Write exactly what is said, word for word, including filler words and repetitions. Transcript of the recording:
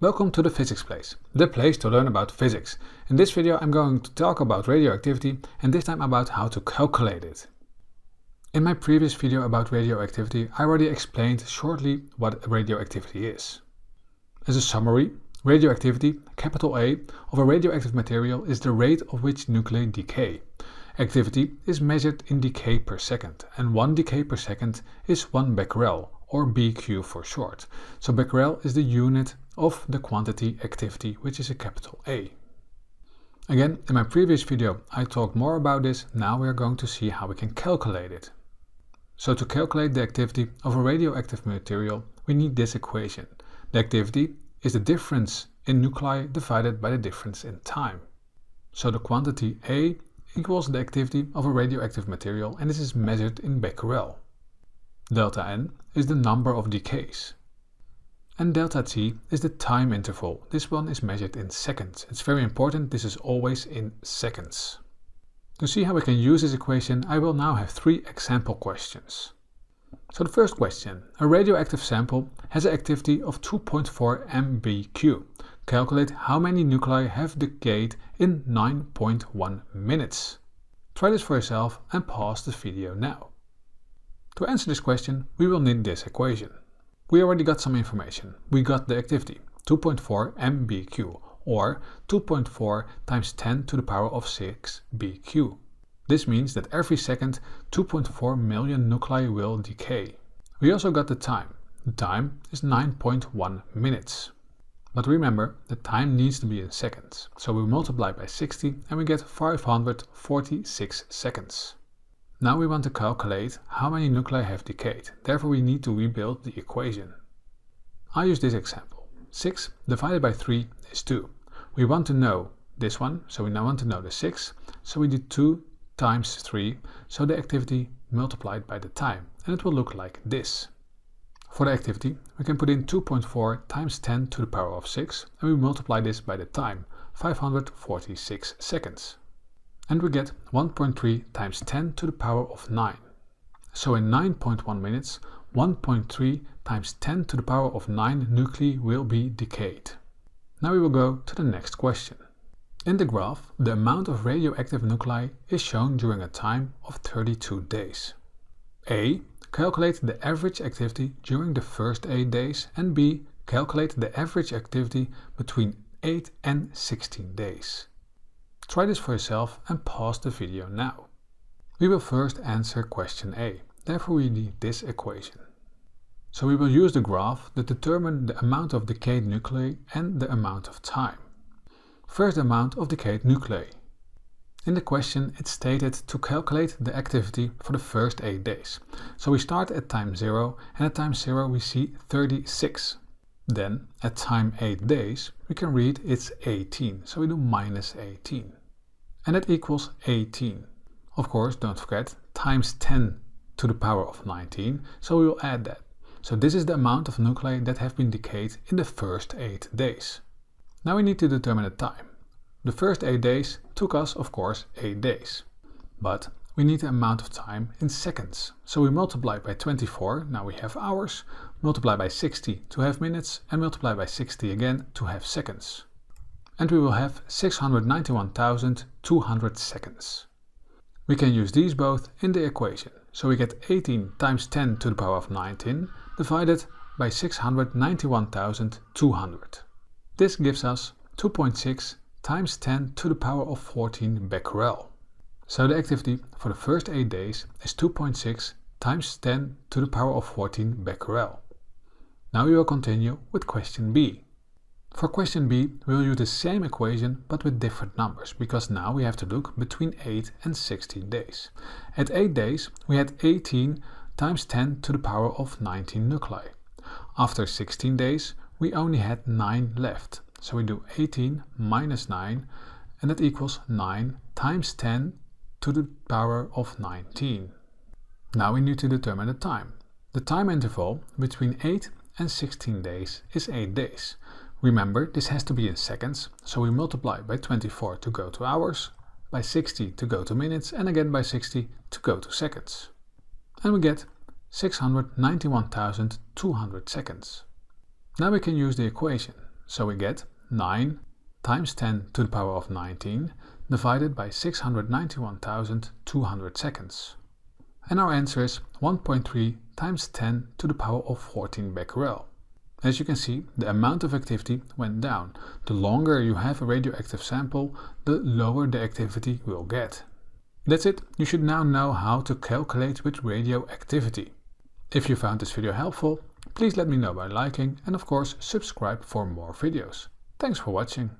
Welcome to the physics place, the place to learn about physics. In this video I'm going to talk about radioactivity and this time about how to calculate it. In my previous video about radioactivity I already explained shortly what radioactivity is. As a summary, radioactivity, capital A, of a radioactive material is the rate at which nuclei decay. Activity is measured in decay per second and one decay per second is one becquerel, or B Q for short. So becquerel is the unit of the quantity activity, which is a capital A. Again, in my previous video I talked more about this, now we are going to see how we can calculate it. So to calculate the activity of a radioactive material we need this equation. The activity is the difference in nuclei divided by the difference in time. So the quantity A equals the activity of a radioactive material and this is measured in becquerel. Delta N is the number of decays. And delta T is the time interval. This one is measured in seconds. It's very important, this is always in seconds. To see how we can use this equation, I will now have three example questions. So the first question. A radioactive sample has an activity of two point four M B Q. Calculate how many nuclei have decayed in nine point one minutes. Try this for yourself and pause this video now. To answer this question, we will need this equation. We already got some information. We got the activity, two point four M B Q, or two point four times ten to the power of six B Q. This means that every second two point four million nuclei will decay. We also got the time. The time is nine point one minutes. But remember, the time needs to be in seconds. So we multiply by sixty and we get five hundred forty-six seconds. Now we want to calculate how many nuclei have decayed, therefore we need to rebuild the equation. I use this example. six divided by three is two. We want to know this one, so we now want to know the six, so we do two times three, so the activity multiplied by the time, and it will look like this. For the activity, we can put in two point four times ten to the power of six, and we multiply this by the time, five hundred forty-six seconds. And we get one point three times ten to the power of nine. So in nine point one minutes, one point three times ten to the power of nine nuclei will be decayed. Now we will go to the next question. In the graph, the amount of radioactive nuclei is shown during a time of thirty-two days. A. Calculate the average activity during the first eight days, and B. Calculate the average activity between eight and sixteen days. Try this for yourself and pause the video now. We will first answer question A, therefore we need this equation. So we will use the graph that determines the amount of decayed nuclei and the amount of time. First, the amount of decayed nuclei. In the question it's stated to calculate the activity for the first eight days. So we start at time zero and at time zero we see thirty-six. Then, at time eight days, we can read it's eighteen, so we do minus eighteen. And that equals eighteen. Of course, don't forget, times ten to the power of nineteen, so we will add that. So this is the amount of nuclei that have been decayed in the first eight days. Now we need to determine the time. The first eight days took us, of course, eight days. But we need the amount of time in seconds. So we multiply by twenty-four, now we have hours, multiply by sixty to have minutes, and multiply by sixty again to have seconds. And we will have six hundred ninety-one thousand two hundred seconds. We can use these both in the equation. So we get eighteen times ten to the power of nineteen divided by six hundred ninety-one thousand two hundred. This gives us two point six times ten to the power of fourteen becquerel. So the activity for the first eight days is two point six times ten to the power of fourteen becquerel. Now we will continue with question B. For question B we will use the same equation but with different numbers, because now we have to look between eight and sixteen days. At eight days we had eighteen times ten to the power of nineteen nuclei. After sixteen days we only had nine left, so we do eighteen minus nine and that equals nine times ten to the power of nineteen. Now we need to determine the time. The time interval between eight and sixteen days is eight days. Remember, this has to be in seconds, so we multiply by twenty-four to go to hours, by sixty to go to minutes, and again by sixty to go to seconds. And we get six hundred ninety-one thousand two hundred seconds. Now we can use the equation. So we get nine times ten to the power of nineteen divided by six hundred ninety-one thousand two hundred seconds. And our answer is one point three times ten to the power of fourteen becquerel. As you can see, the amount of activity went down. The longer you have a radioactive sample, the lower the activity will get. That's it, you should now know how to calculate with radioactivity. If you found this video helpful, please let me know by liking and of course subscribe for more videos. Thanks for watching.